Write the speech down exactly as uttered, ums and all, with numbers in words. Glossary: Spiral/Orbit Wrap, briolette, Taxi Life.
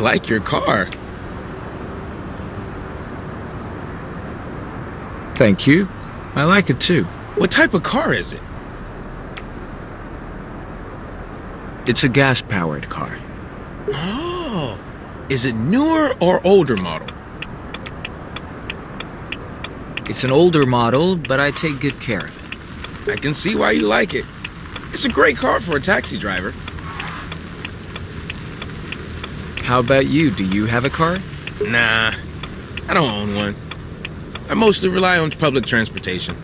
I like your car. Thank you. I like it too. What type of car is it? It's a gas-powered car. Oh. Is it newer or older model? It's an older model, but I take good care of it. I can see why you like it. It's a great car for a taxi driver. How about you? Do you have a car? Nah, I don't own one. I mostly rely on public transportation.